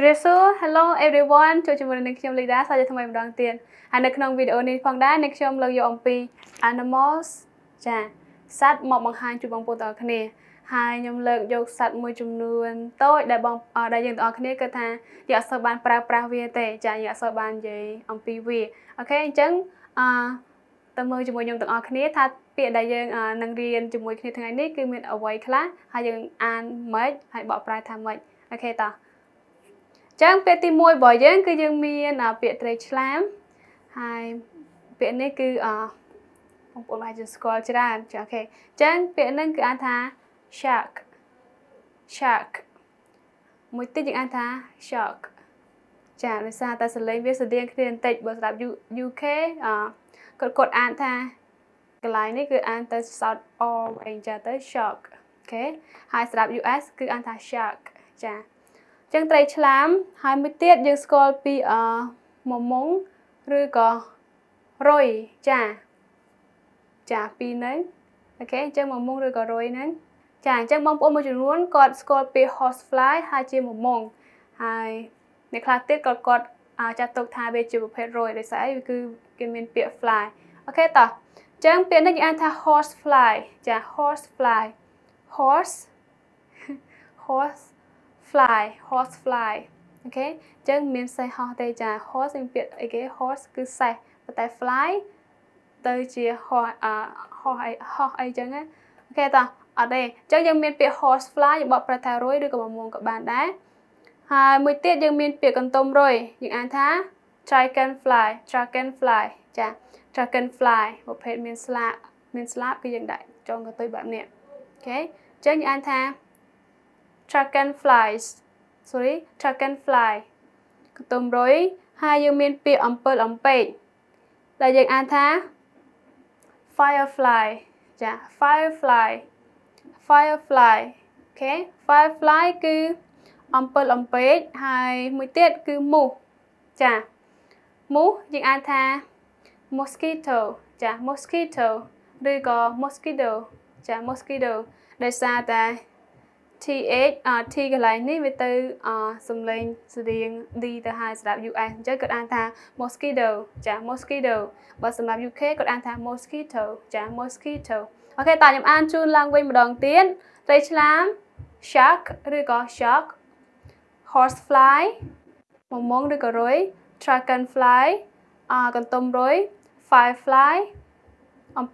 Chiresu, hello everyone. Chào mừng đến với video của chúng mình. Đầu tiên, hãy đăng ký kênh video này bằng đá. Hãy xem lời dòng pi animals. Chà, sát một bằng hai chụp bằng photo ở kia. Hai nhóm lời dọc sát môi trường luôn. Tôi đã bằng đại diện ở kia cơ thà. Giờ sau ban pra viet. Chà, giờ sau ban gì ông pi vi. Ok, chấn. Tạm mời chúng mình nhóm từ ở kia. Thật việc đại diện năng riêng chúng mình kia thằng này cứ mình ở ngoài class. Hai dân an mấy, hãy bỏ pra tham mấy. Ok, ta. Chẳng biết tìm môi bỏ dân cứ dân miền ở biệt trời slam hai biệt này cứ không có bài just scroll cho ra cho ok chẳng biệt này cứ ăn thà shark một tí những ăn thà shark chả nói sao ta sẽ lấy viết sự điên khi đến tết bữa tập UK cột ăn thà cái lái này cứ ăn tới South All anh cha tới shark ok hai tập US cứ ăn thà shark chả chẳng tay chlam hai mươi tiết dương scroll pi một mống rư cò rồi chà chà pi nấy ok chẳng một mống rư cò rồi nấy chà chẳng mong ôm một chuyện luôn cọt scroll pi horsefly hai chia một mống hai này là tiết cọt cọt chặt tục thà về chịu hết rồi để sẽ cứ cái miền bịa fly ok tỏ chẳng bịa này anh thà horsefly chà horsefly horse horse fly horse fly ok chẳng miền say ho đây chả horse tiếng Việt cái horse cứ say và tại fly tới chia ho ấy chẳng á ok ta ở đây chẳng chẳng miền Việt horse fly những bọn prata rối đưa cả một môn các bạn đấy hai mươi tiết chẳng miền Việt còn tôm rồi những anh thá dragon fly chả dragon fly một hệ miền slap cái dạng đại cho người tôi bạn nè ok chẳng những anh thá dragonflies sorry dragonfly tôm rối hai dương miên pi ống pê là dạng an thá firefly dạ firefly ok firefly cứ ống pê hai mươi tiết cứ mù dạ mù dạng an thá mosquito dạ mosquito rồi có mosquito dạ mosquito đây xa ta TH cái này ní về từ sum lên sự điên đi từ hai sạp US chơi cột an tha mosquito chả mosquito và sạp UK cột an tha mosquito chả mosquito ok tại nhóm an chun lang quên một đòn tiến đây làm shark rồi có shark horsefly một món rồi có rối dragonfly còn tôm rối firefly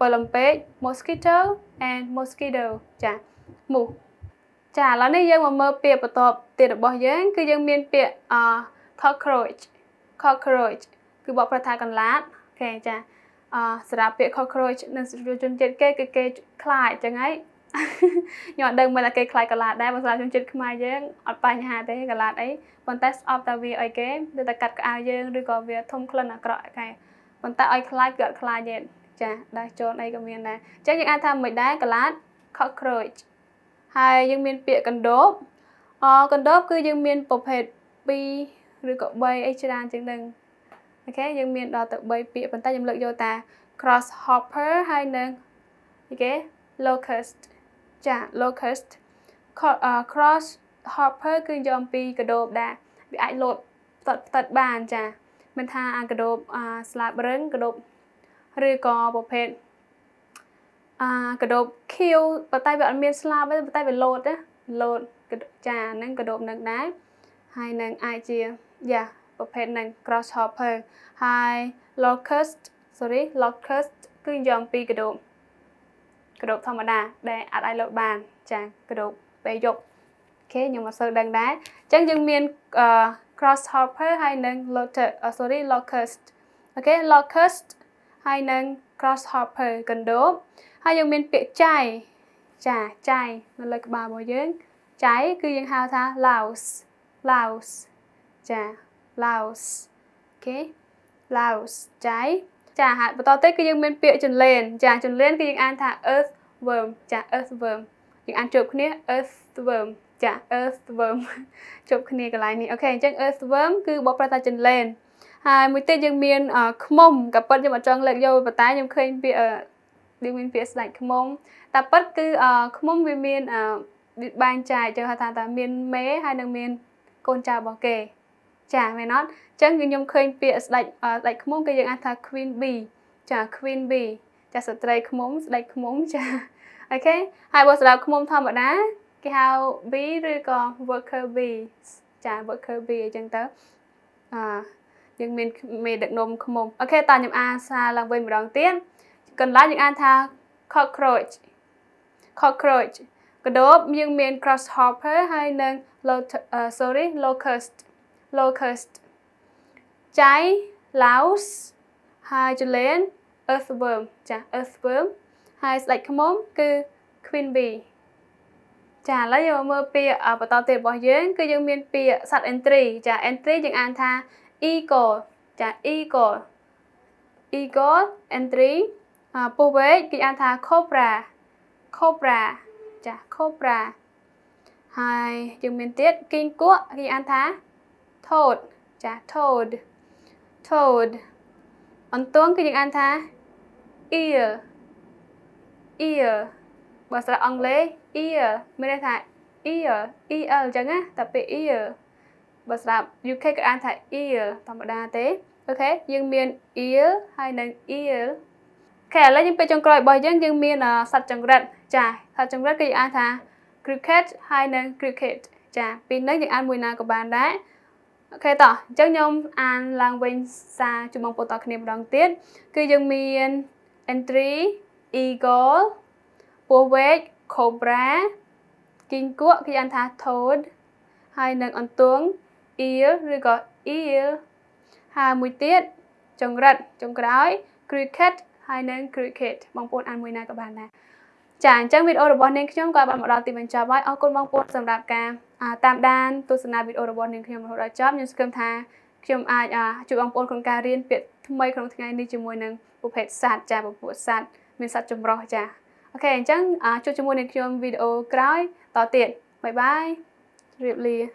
ompe mosquito and mosquito chả mù chả là nơi dân mà mơ bịa và tộp tiền được bỏ dân cứ dân miên bịa cockroach cứ bỏ ra thai còn lát ok chả sẽ ra bịa cockroach nên sử dụng chung chết cái khai chẳng ấy nhọn đơn mà là cái khai cả lát đây và sẽ ra chung chết khai dân ọt bài nhà hà thế cả lát ấy còn test of ta vì ấy kế để ta cắt cái ao dân rồi có việc thông khăn là cọ cái còn ta ấy khai gỡ khai dân chả đây chôn ấy cái miên này chắc những ai tham mấy đá cả lát cockroach hai dương miên bịa cần đốp cứ dương miên bộc hệt pi rồi cậu bay extra chứng đừng ok dương miên đo tự bay bịa phần ta nhầm lượng vô ta crosshopper hai nâng ok locust chả locust crosshopper cứ dòm pi cần đốp đã bị ai lột tật bàn chả mình tha cần đốp slab rừng cần đốp rồi có bộc hệt cái đốp kêu và tay về ăn miếng slab với tay về lột á lột cái trà nâng cái đốp nâng đá hai nâng ai chia dạ và pet nâng grasshopper hai locust cứ dòng pi cái đốp thằng mà đà để ăn ai lột bàn trà cái đốp về dục ok nhưng mà sợ đằng đá chẳng dừng miếng grasshopper hai nâng locust ok locust hai nâng grasshopper cần đốp hai dân miền Việt chai nó là cái bà bồi dưỡng cháy cứ dân hào tha laos chà laos ok laos cháy chà hạt và to tết cứ dân miền Việt trần lên cứ dân ăn tha earthworm dân ăn chụp kia earthworm chà earthworm chụp kia cái này ok chẳng earthworm cứ bỏ ra ta trần lên hai mũi tết dân miền khmom gặp bớt nhưng mà trăng lệch vô và tái nhưng khơi bị điên miền phía sạch khmom ta bớt cứ khmom về miền ban trại cho hà ta miền mé hai đường miền con chào bảo kê chả mày nó chẳng người nhung khơi bịa lại không cái gì anh ta queen bee chả queen bee chả sợ trai không lại không chả ok hai bữa sau không thầm bạn á cái hao bee rồi còn worker bee chả worker bee chẳng tới à nhưng mình được nôm không ok toàn những a xa làm về một đòn tiên cần lá những anh ta cockroach cockroach cái đó nhưng mình grasshopper hay nên locust locust trái louse hai cho lên earthworm chả earthworm hai lại không mong cứ queen bee chả lấy vào mơ bia ở vào tàu tiền bỏ dưới cứ nhưng mình bia sạch entry chả entry những anh ta eagle chả eagle eagle entry bố với cái anh ta cobra cobra chả cobra hai dùng miền tiết kinh quốc khi anh thá toad chả toad toad ấn tuấn cái những anh thá ear ear và sau đó lấy ear mới đây thả ear ear chẳng á tập về ear và sau đó UK cái anh thả ear toàn bộ đa tế ok nhưng miền ear hay là ear kẻ lấy những bên trong còi bòi dân nhưng miền sạch chẳng rận chả sạch chẳng rận cái anh thá cricket hay là cricket chả pin đấy những anh mùi nào của bạn đấy ok tỏ chắc nhom an lang bên xa chụp mong bộ tỏ khniem đón tiết cứ dân miền entry eagle bố vết cobra kinh quốc khi anh tha toad hay là ấn tướng ear rồi có ear hai mùi tiết trồng rận trồng cõi cricket hay là cricket mong bộ an mùi nào của bạn này chẳng chẳng video robot nên khi chúng ta bạn một đòn tìm mình chào bye ông con mong muốn sầm đạp cam tạm đan tôi sẽ làm video robot nên khi một đợt job nhưng sớm tha khi ai chụp ông con cá riêng biệt thưa mấy con ngày đi chụp mồi nâng bộ phết sạt trà bộ phết sạt mình sạt chụp rồi trà ok chẳng chụp mồi nên khi video cày tỏ tiện bye bye riệp lì